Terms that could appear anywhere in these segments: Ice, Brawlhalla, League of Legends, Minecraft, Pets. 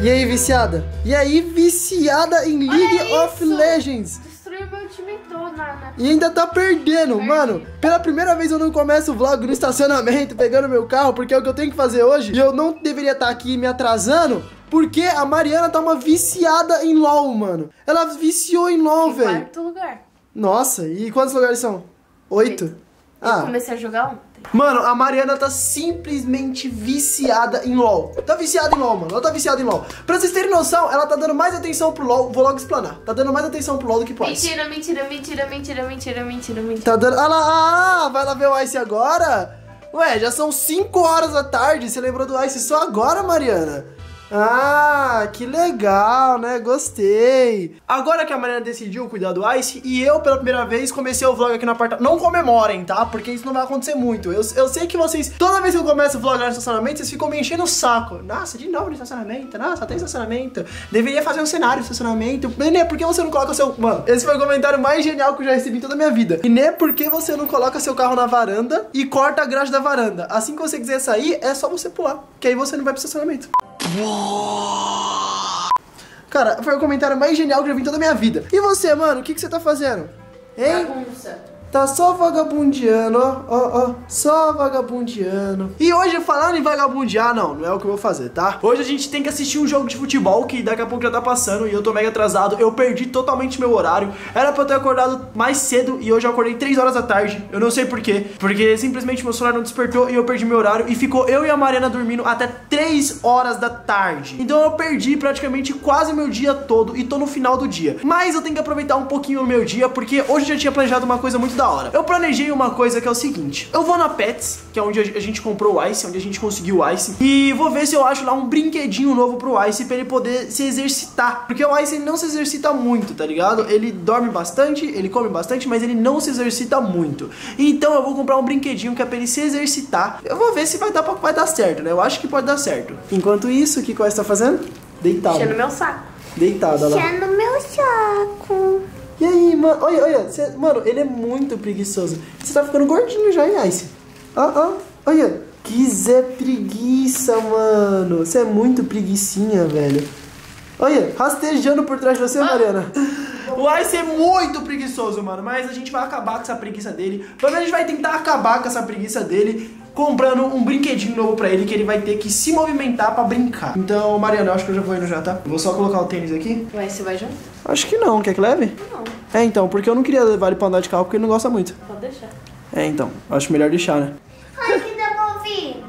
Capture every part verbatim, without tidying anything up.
E aí, viciada? E aí, viciada em League of Legends. Destruiu meu time todo, Nana. E ainda tá perdendo, Perdi. mano. Pela primeira vez eu não começo o vlog no estacionamento, pegando meu carro, porque é o que eu tenho que fazer hoje. E eu não deveria estar aqui me atrasando, porque a Mariana tá uma viciada em LOL, mano. Ela viciou em LOL, velho. Em quarto lugar. Nossa, e quantos lugares são? Oito? Oito. Ah. Eu comecei a jogar ontem. Mano, a Mariana tá simplesmente viciada em LOL. Tá viciada em LOL, mano. Ela tá viciada em LOL. Pra vocês terem noção, ela tá dando mais atenção pro LOL. Vou logo explanar. Tá dando mais atenção pro LOL do que pro Ice. Mentira, mentira, mentira, mentira, mentira, mentira, mentira. Tá dando... Ah lá, ah, vai lá ver o Ice agora? Ué, já são cinco horas da tarde. Você lembrou do Ice só agora, Mariana? Ah, que legal, né? Gostei. Agora que a Mariana decidiu cuidar do Ice e eu, pela primeira vez, comecei o vlog aqui no apartamento. Não comemorem, tá? Porque isso não vai acontecer muito. Eu, eu sei que vocês, toda vez que eu começo o vlog lá no estacionamento, vocês ficam me enchendo o saco. Nossa, de novo no estacionamento. Nossa, tem estacionamento. Deveria fazer um cenário de estacionamento. Nenê, por que você não coloca seu... Mano, esse foi o comentário mais genial que eu já recebi em toda a minha vida. Nenê, por que você não coloca seu carro na varanda e corta a grade da varanda? Assim que você quiser sair, é só você pular, que aí você não vai pro estacionamento. Cara, foi o comentário mais genial que eu vi em toda a minha vida. E você, mano, o que, que você tá fazendo? Hein? Bagunça. Tá só vagabundiano, ó, ó, ó. Só vagabundiano. E hoje, falando em vagabundiar, não, não é o que eu vou fazer, tá? Hoje a gente tem que assistir um jogo de futebol que daqui a pouco já tá passando e eu tô mega atrasado. Eu perdi totalmente meu horário. Era pra eu ter acordado mais cedo e hoje eu acordei três horas da tarde. Eu não sei porquê, porque simplesmente meu celular não despertou e eu perdi meu horário. E ficou eu e a Mariana dormindo até três horas da tarde. Então eu perdi praticamente quase meu dia todo e tô no final do dia. Mas eu tenho que aproveitar um pouquinho o meu dia, porque hoje eu já tinha planejado uma coisa muito da hora. Eu planejei uma coisa que é o seguinte: eu vou na Pets, que é onde a gente comprou o Ice, onde a gente conseguiu o Ice, e vou ver se eu acho lá um brinquedinho novo pro Ice pra ele poder se exercitar, porque o Ice ele não se exercita muito, tá ligado? Ele dorme bastante, ele come bastante, mas ele não se exercita muito. Então eu vou comprar um brinquedinho que é pra ele se exercitar. Eu vou ver se vai dar, pra, vai dar certo, né? Eu acho que pode dar certo. Enquanto isso, o que o Ice tá fazendo? Deitado. Enchendo meu saco. Deitado, olha lá. Enchendo meu saco. E aí, mano, olha, olha, cê, mano, ele é muito preguiçoso. Você tá ficando gordinho já, hein, Ice? Ó, ó, olha. Que Zé preguiça, mano. Você é muito preguicinha, velho. Olha, rastejando por trás de você, ah. Mariana. O Ice é muito preguiçoso, mano. Mas a gente vai acabar com essa preguiça dele. Pelo menos a gente vai tentar acabar com essa preguiça dele, comprando um brinquedinho novo pra ele, que ele vai ter que se movimentar pra brincar. Então, Mariana, eu acho que eu já vou indo já, tá? Vou só colocar o tênis aqui. Ué, você vai junto? Acho que não. Quer que leve? Não. É, então, porque eu não queria levar ele pra andar de carro, porque ele não gosta muito. Pode deixar. É, então. Acho melhor deixar, né? Ai, que devolvi.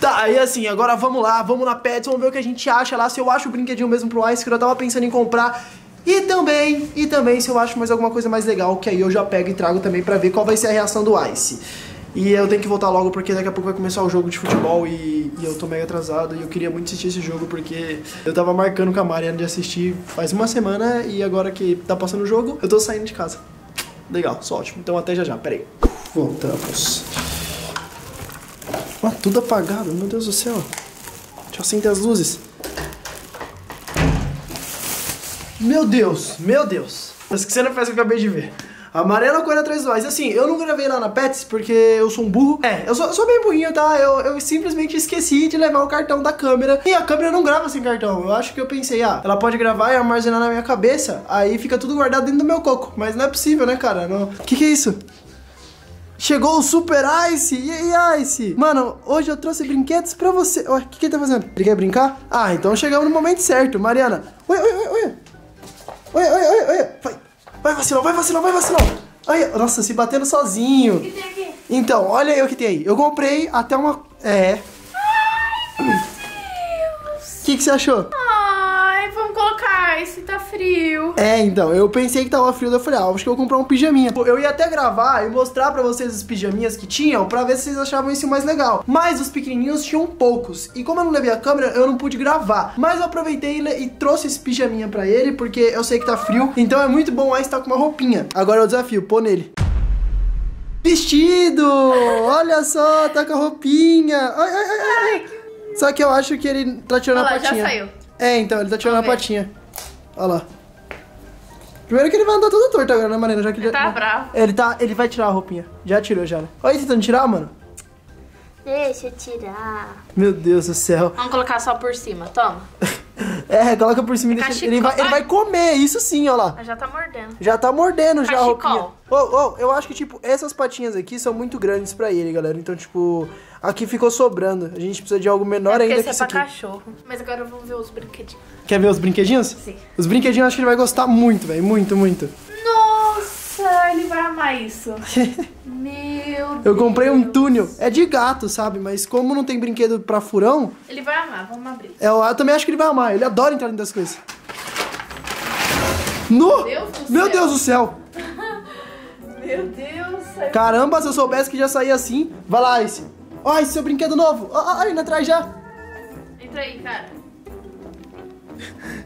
Tá, aí assim, agora vamos lá, vamos na Pets, vamos ver o que a gente acha lá. Se eu acho o brinquedinho mesmo pro Ice, que eu tava pensando em comprar... E também, e também se eu acho mais alguma coisa mais legal, que aí eu já pego e trago também pra ver qual vai ser a reação do Ice. E eu tenho que voltar logo porque daqui a pouco vai começar o jogo de futebol e, e eu tô mega atrasado e eu queria muito assistir esse jogo porque eu tava marcando com a Mariana de assistir faz uma semana e agora que tá passando o jogo, eu tô saindo de casa. Legal, só ótimo. Então até já já, peraí. Voltamos. Ah, tudo apagado, meu Deus do céu. Deixa eu acender as luzes. Meu Deus, meu Deus. Mas que cena faz que eu acabei de ver? A Mariana corre atrás do Ice. Assim, eu não gravei lá na Pets porque eu sou um burro. É, eu sou, eu sou bem burrinho, tá? Eu, eu simplesmente esqueci de levar o cartão da câmera. E a câmera não grava sem cartão. Eu acho que eu pensei, ah, ela pode gravar e armazenar na minha cabeça. Aí fica tudo guardado dentro do meu coco. Mas não é possível, né, cara? Não... Que que é isso? Chegou o Super Ice. E aí, Ice? Mano, hoje eu trouxe brinquedos pra você. Ué, o que que ele tá fazendo? Ele quer brincar? Ah, então chegamos no momento certo, Mariana. Oi, oi, oi, oi. Oi, oi, oi, oi, vai, vai vacilão, vai vacilão, vai vacilão. Ai, nossa, se batendo sozinho. O que tem aqui? Então, olha aí o que tem aí. Eu comprei até uma... É. Ai, meu Deus. O que, que você achou? Ai, vamos colocar, esse tá frio. É, então, eu pensei que tava frio, eu falei, ah, acho que eu vou comprar um pijaminha. Eu ia até gravar e mostrar pra vocês os pijaminhas que tinham, pra ver se vocês achavam isso mais legal. Mas os pequenininhos tinham poucos. E como eu não levei a câmera, eu não pude gravar. Mas eu aproveitei e trouxe esse pijaminha pra ele, porque eu sei que tá frio. Então é muito bom aí estar com uma roupinha. Agora é o desafio, pôr nele. Vestido! Olha só, tá com a roupinha. Ai, ai, ai, ai. Ai, que... Só que eu acho que ele tá tirando Olá, a patinha. Já saiu. É, então, ele tá tirando a patinha. Olha lá. Primeiro que ele vai andar todo torto agora, né, Mariana? Já que ele, ele tá já... bravo. Ele, tá... ele vai tirar a roupinha. Já tirou, já, né? Olha ele tentando tirar, mano. Deixa eu tirar. Meu Deus do céu. Vamos colocar só por cima, toma. É, coloca por cima e deixa ele, vai, ele vai comer, isso sim, ó lá. Já tá mordendo. Já tá mordendo Cachicol. já a roupinha. Oh, oh, eu acho que, tipo, essas patinhas aqui são muito grandes pra ele, galera. Então, tipo, aqui ficou sobrando. A gente precisa de algo menor é ainda que isso aqui. É pra cachorro. Mas agora eu vou ver os brinquedinhos. Quer ver os brinquedinhos? Sim. Os brinquedinhos eu acho que ele vai gostar muito, velho. Muito, muito. Nossa, ele vai amar isso. Meu Deus. Eu comprei um túnel. É de gato, sabe? Mas como não tem brinquedo pra furão... Ele vai amar, vamos abrir. É, eu também acho que ele vai amar. Ele adora entrar dentro das coisas. No... Deus do Meu céu. Deus do céu. Meu Deus. Caramba, se eu soubesse que já saía assim. Vai lá, Ice. Ó, Ice, seu brinquedo novo. Ó, ó, indo atrás já. Entra aí, cara.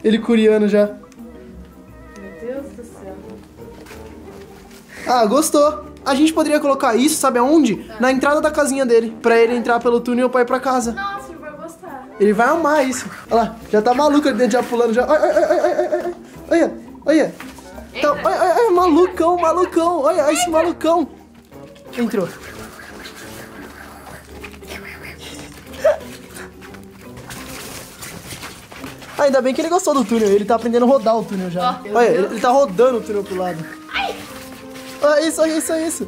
Ele coreano já. Meu Deus do céu. Ah, gostou. A gente poderia colocar isso, sabe aonde? Ah. Na entrada da casinha dele. Pra ele entrar pelo túnel pra ir pra casa. Nossa, ele vai gostar. Ele vai amar isso. Olha lá, já tá maluco ali dentro, já pulando já. Olha, olha, olha, olha. Então, olha, olha, olha, malucão, Entra. malucão. Olha, olha esse malucão. Entrou. Ah, ainda bem que ele gostou do túnel. Ele tá aprendendo a rodar o túnel já. Oh, olha, ele, ele tá rodando o túnel pro lado. Ai. Olha isso, olha isso, olha isso.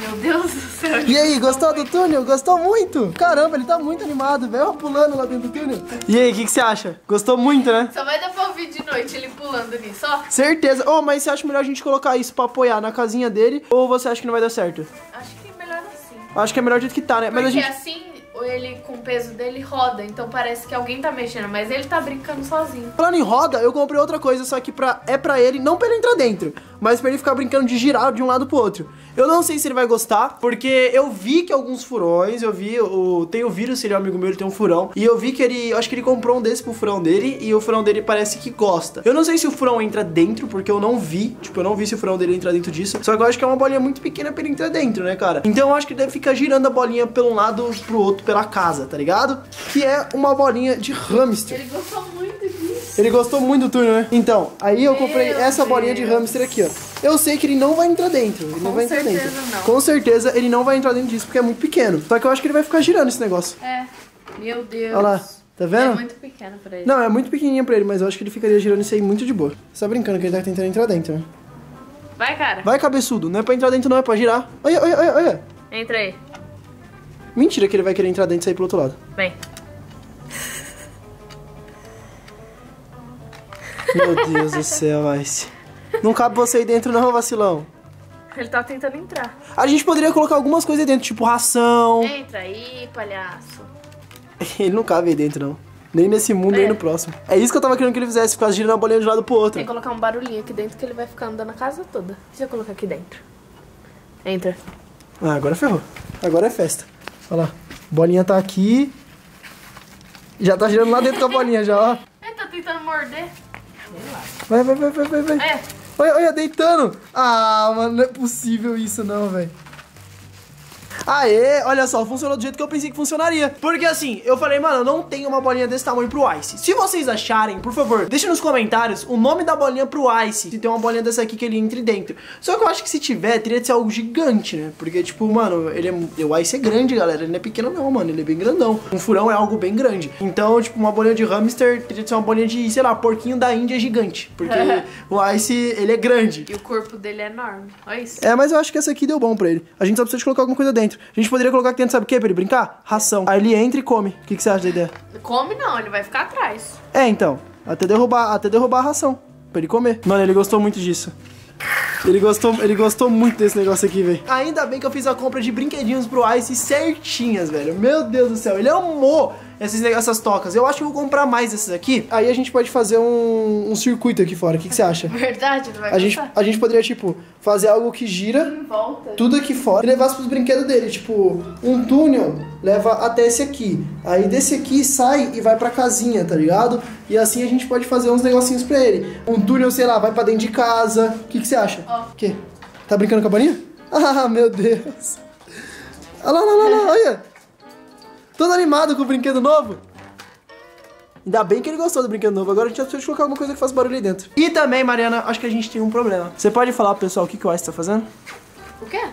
Meu Deus do céu. E aí, gostou do túnel? Gostou muito? Caramba, ele tá muito animado, velho, pulando lá dentro do túnel. E aí, o que, que você acha? Gostou muito, né? Só vai dar pra ouvir de noite ele pulando nisso, ó. Certeza. Oh, mas você acha melhor a gente colocar isso pra apoiar na casinha dele? Ou você acha que não vai dar certo? Acho que é melhor assim. Acho que é melhor do jeito que tá, né? Porque mas a gente... assim... ele com o peso dele roda, então parece que alguém tá mexendo, mas ele tá brincando sozinho. Falando em roda, eu comprei outra coisa, só que pra, é pra ele, não pra ele entrar dentro, mas pra ele ficar brincando de girar de um lado pro outro. Eu não sei se ele vai gostar, porque eu vi que alguns furões, eu vi, o, tem o vírus, ele é um amigo meu, ele tem um furão, e eu vi que ele, acho que ele comprou um desse pro furão dele, e o furão dele parece que gosta. Eu não sei se o furão entra dentro, porque eu não vi, tipo, eu não vi se o furão dele entra dentro disso, só que eu acho que é uma bolinha muito pequena pra ele entrar dentro, né, cara? Então eu acho que ele deve ficar girando a bolinha pelo lado pro outro, pela casa, tá ligado? Que é uma bolinha de hamster. Ele gostou muito disso. Ele gostou muito do túnel, né? Então, aí eu Meu comprei Deus. essa bolinha de hamster aqui, ó. Eu sei que ele não vai entrar dentro. Ele Com não vai entrar dentro. Não. Com certeza ele não vai entrar dentro disso, porque é muito pequeno. Só que eu acho que ele vai ficar girando esse negócio. É. Meu Deus. Olha lá. Tá vendo? É muito pequeno pra ele. Não, é muito pequenininho pra ele, mas eu acho que ele ficaria girando isso aí muito de boa. Você tá brincando que ele tá tentando entrar dentro, né? Vai, cara. Vai, cabeçudo. Não é pra entrar dentro, não. É pra girar. Olha, olha, olha, olha. Entra aí. Mentira que ele vai querer entrar dentro e sair pro outro lado. Bem. Meu Deus do céu, Ice. Não cabe você aí dentro não, vacilão. Ele tá tentando entrar. A gente poderia colocar algumas coisas aí dentro, tipo ração. Entra aí, palhaço. Ele não cabe aí dentro, não. Nem nesse mundo, é. nem no próximo. É isso que eu tava querendo que ele fizesse, ficar girando a bolinha de um lado pro outro. Tem que colocar um barulhinho aqui dentro que ele vai ficar andando a casa toda. Deixa eu colocar aqui dentro. Entra. Ah, agora ferrou. Agora é festa. Olha lá, bolinha tá aqui. Já tá girando lá dentro da bolinha já, ó. Ele tá tentando morder. Vai, vai, vai, vai, vai, vai. É. Olha, olha, deitando. Ah, mano, não é possível isso não, velho. Aê, olha só, funcionou do jeito que eu pensei que funcionaria. Porque assim, eu falei, mano, eu não tenho uma bolinha desse tamanho pro Ice. Se vocês acharem, por favor, deixem nos comentários o nome da bolinha pro Ice. Se tem uma bolinha dessa aqui que ele entre dentro. Só que eu acho que se tiver, teria de ser algo gigante, né? Porque tipo, mano, ele é... o Ice é grande, galera. Ele não é pequeno não, mano, ele é bem grandão. Um furão é algo bem grande. Então, tipo, uma bolinha de hamster teria de ser uma bolinha de, sei lá, porquinho da Índia gigante. Porque o Ice, ele é grande. E o corpo dele é enorme, olha isso. É, mas eu acho que essa aqui deu bom pra ele. A gente só precisa de colocar alguma coisa dentro. A gente poderia colocar aqui dentro, sabe o que, pra ele brincar? Ração. Aí ele entra e come. O que, que você acha da ideia? Come não, ele vai ficar atrás. É, então. Até derrubar, até derrubar a ração. Pra ele comer. Mano, ele gostou muito disso. Ele gostou, ele gostou muito desse negócio aqui, velho. Ainda bem que eu fiz a compra de brinquedinhos pro Ice certinhas, velho. Meu Deus do céu, ele amou essas, essas tocas. Eu acho que eu vou comprar mais essas aqui. Aí a gente pode fazer um, um circuito aqui fora. O que, que você acha? Verdade, não vai a gente, a gente poderia, tipo, fazer algo que gira em volta, tudo aqui fora e levasse pros brinquedos dele. Tipo, um túnel leva até esse aqui. Aí desse aqui sai e vai pra casinha, tá ligado? E assim a gente pode fazer uns negocinhos pra ele. Um túnel, sei lá, vai pra dentro de casa. O que, que você acha? Ó. O quê? Tá brincando com a bolinha? Ah, meu Deus. Olha lá, olha lá, olha lá, olha. Todo animado com o brinquedo novo. Ainda bem que ele gostou do brinquedo novo. Agora a gente precisa de colocar alguma coisa que faça barulho aí dentro. E também, Mariana, acho que a gente tem um problema. Você pode falar pro pessoal o que, que o Ice tá fazendo? O quê?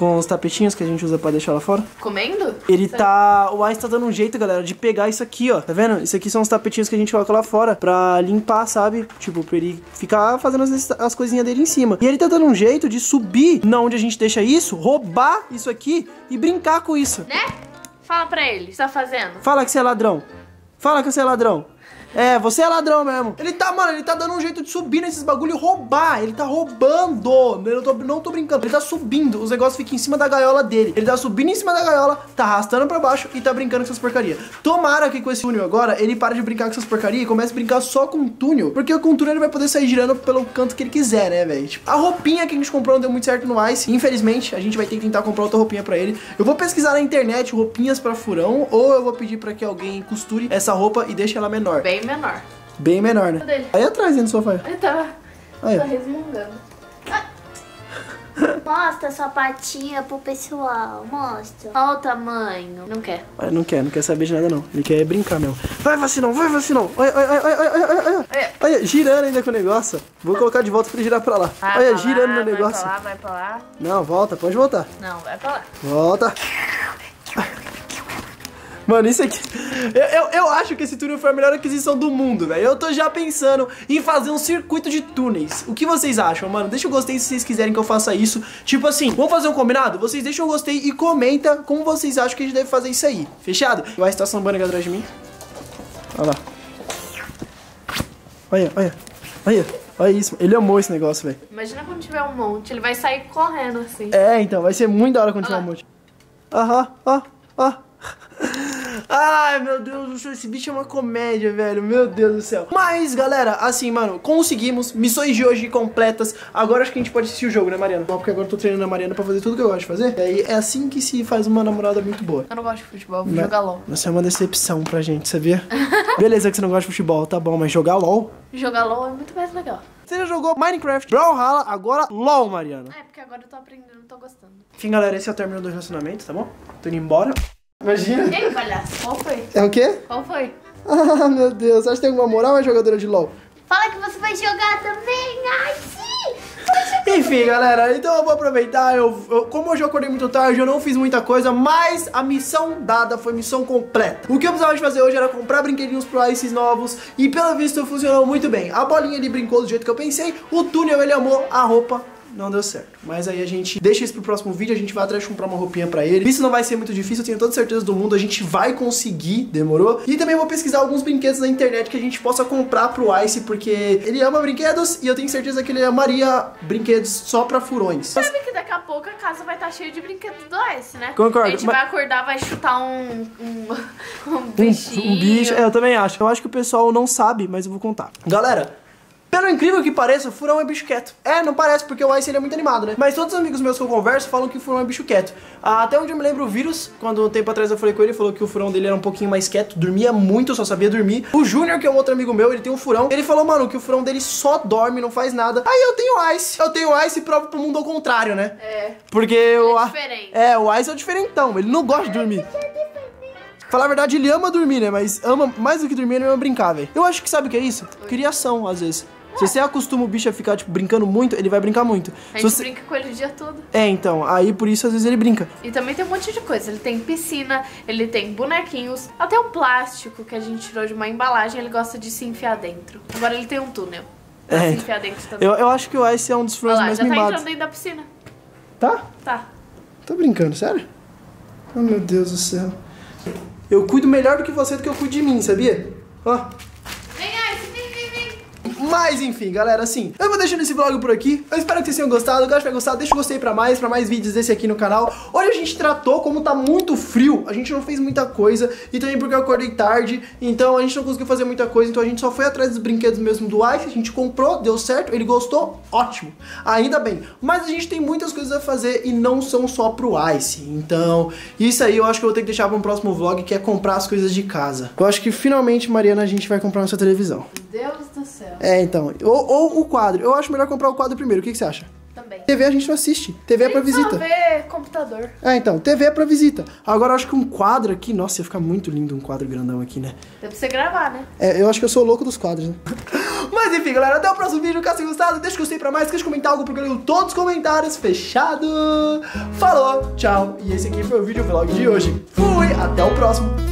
com os tapetinhos que a gente usa pra deixar lá fora. Comendo? Ele Sério? tá... O Ice tá dando um jeito, galera, de pegar isso aqui, ó. Tá vendo? Isso aqui são os tapetinhos que a gente coloca lá fora pra limpar, sabe? Tipo, pra ele ficar fazendo as, as coisinhas dele em cima. E ele tá dando um jeito de subir na onde a gente deixa isso, roubar isso aqui e brincar com isso. Né? Fala pra ele o que você tá fazendo. Fala que você é ladrão. Fala que você é ladrão. É, você é ladrão mesmo. Ele tá, mano, ele tá dando um jeito de subir nesses bagulho e roubar. Ele tá roubando. Eu não tô, não tô brincando. Ele tá subindo. Os negócios ficam em cima da gaiola dele. Ele tá subindo em cima da gaiola, tá arrastando pra baixo e tá brincando com essas porcarias. Tomara que com esse túnel agora, ele para de brincar com essas porcarias e comece a brincar só com o túnel. Porque com o túnel ele vai poder sair girando pelo canto que ele quiser, né, velho? Tipo, a roupinha que a gente comprou não deu muito certo no Ice. Infelizmente, a gente vai ter que tentar comprar outra roupinha pra ele. Eu vou pesquisar na internet roupinhas pra furão ou eu vou pedir pra que alguém costure essa roupa e deixe ela menor. Bem menor. Bem menor, né? Dele. Aí atrás, dentro do sofá. Ele tava tá, tá resmungando. Ah. Mostra a sua patinha pro pessoal. Mostra. Olha o tamanho. Não quer. Ele não quer, não quer saber de nada, não. Ele quer brincar mesmo. Vai, vacinão, vai, vacinão. Olha, olha, olha, olha, olha, olha. Olha, girando ainda com o negócio. Vou colocar de volta pra ele girar pra lá. Vai olha, pra girando lá, no negócio. Vai pra lá, vai pra lá. Não, volta, pode voltar. Não, vai pra lá. Volta. Mano, isso aqui... Eu, eu, eu acho que esse túnel foi a melhor aquisição do mundo, velho. Eu tô já pensando em fazer um circuito de túneis. O que vocês acham, mano? Deixa o gostei se vocês quiserem que eu faça isso. Tipo assim, vamos fazer um combinado? Vocês deixam o gostei e comenta como vocês acham que a gente deve fazer isso aí. Fechado? O Ice tá sambando aqui atrás de mim. Olha lá. Olha, olha. Olha. Olha isso, ele amou esse negócio, velho. Imagina quando tiver um monte. Ele vai sair correndo assim. É, então. Vai ser muito da hora quando olha tiver lá um monte. Aham, ó, ó. Ai, meu Deus do céu, esse bicho é uma comédia, velho, meu Deus do céu. Mas, galera, assim, mano, conseguimos missões de hoje completas. Agora acho que a gente pode assistir o jogo, né, Mariana? Bom, porque agora eu tô treinando a Mariana pra fazer tudo que eu gosto de fazer. E aí é assim que se faz uma namorada muito boa. Eu não gosto de futebol, vou jogar LOL. Isso é uma decepção pra gente, sabia? Beleza que você não gosta de futebol, tá bom, mas jogar LOL? Jogar LOL é muito mais legal. Você já jogou Minecraft, Brawlhalla, agora LOL, Mariana. É, porque agora eu tô aprendendo, tô gostando. Enfim, galera, esse é o término do relacionamento, tá bom? Tô indo embora. Imagina. Ei, palhaço, qual foi? É o quê? Qual foi? Ah, meu Deus, acho que tem alguma moral é jogadora de LOL? Fala que você vai jogar também, ai sim! Enfim, galera, então eu vou aproveitar, eu, eu, como hoje eu acordei muito tarde, eu não fiz muita coisa, mas a missão dada foi missão completa. O que eu precisava de fazer hoje era comprar brinquedinhos pro Ice novos e pelo visto funcionou muito bem. A bolinha ele brincou do jeito que eu pensei, o túnel ele amou, a roupa não deu certo. Mas aí a gente deixa isso pro próximo vídeo, a gente vai atrás de comprar uma roupinha pra ele. Isso não vai ser muito difícil, eu tenho toda certeza do mundo, a gente vai conseguir, demorou? E também vou pesquisar alguns brinquedos na internet que a gente possa comprar pro Ice, porque ele ama brinquedos e eu tenho certeza que ele amaria brinquedos só pra furões. Sabe que daqui a pouco a casa vai estar cheia de brinquedos do Ice, né? Concordo. A gente mas... vai acordar, vai chutar um... um, um bichinho. Um, um bicho, é, eu também acho. Eu acho que o pessoal não sabe, mas eu vou contar. Galera... Pelo incrível que pareça, o furão é bicho quieto. É, não parece, porque o Ice ele é muito animado, né? Mas todos os amigos meus que eu converso falam que o furão é bicho quieto. Até onde eu me lembro, o Vírus, quando um tempo atrás eu falei com ele, falou que o furão dele era um pouquinho mais quieto, dormia muito, só sabia dormir. O Júnior, que é um outro amigo meu, ele tem um furão. Ele falou, mano, que o furão dele só dorme, não faz nada. Aí eu tenho Ice. Eu tenho Ice e provo pro mundo ao contrário, né? É. Porque ele o... É, diferente. é, o Ice é o diferentão, ele não gosta de dormir. Falar a verdade, ele ama dormir, né? Mas ama mais do que dormir, ele ama brincar, velho. Eu acho que sabe o que é isso? Criação, às vezes. Se você acostuma o bicho a ficar, tipo, brincando muito, ele vai brincar muito. A gente você... brinca com ele o dia todo. É, então. Aí, por isso, às vezes ele brinca. E também tem um monte de coisa. Ele tem piscina, ele tem bonequinhos, até o plástico que a gente tirou de uma embalagem, ele gosta de se enfiar dentro. Agora ele tem um túnel pra é. se enfiar dentro também. Eu, eu acho que o Ice é um dos furões mais mimados. Olha lá, já tá entrando dentro da piscina. Tá? Tá. Tô brincando, sério? Oh, meu Deus do céu. Eu cuido melhor do que você do que eu cuido de mim, sabia? Ó. Mas enfim, galera, assim, eu vou deixando esse vlog por aqui. Eu espero que vocês tenham gostado. Eu acho que vai gostar. Deixa o gostei pra mais, pra mais vídeos desse aqui no canal. Hoje a gente tratou, como tá muito frio, a gente não fez muita coisa. E também porque eu acordei tarde, então a gente não conseguiu fazer muita coisa. Então a gente só foi atrás dos brinquedos mesmo do Ice. A gente comprou, deu certo, ele gostou, ótimo. Ainda bem. Mas a gente tem muitas coisas a fazer e não são só pro Ice. Então, isso aí eu acho que eu vou ter que deixar pra um próximo vlog, que é comprar as coisas de casa. Eu acho que finalmente, Mariana, a gente vai comprar nossa televisão. Deus do céu. É, então. Ou, ou o quadro. Eu acho melhor comprar o quadro primeiro. O que, que você acha? Também. T V a gente não assiste. T V tem é pra visita. T V é computador. É, então. T V é pra visita. Agora eu acho que um quadro aqui... Nossa, ia ficar muito lindo um quadro grandão aqui, né? Dá pra você gravar, né? É, eu acho que eu sou o louco dos quadros, né? Mas enfim, galera. Até o próximo vídeo. Caso tenha gostado, deixa o gostei pra mais. Deixa de comentar algo, porque eu leio todos os comentários. Fechado! Falou, tchau. E esse aqui foi o vídeo vlog de hoje. Fui! Até o próximo.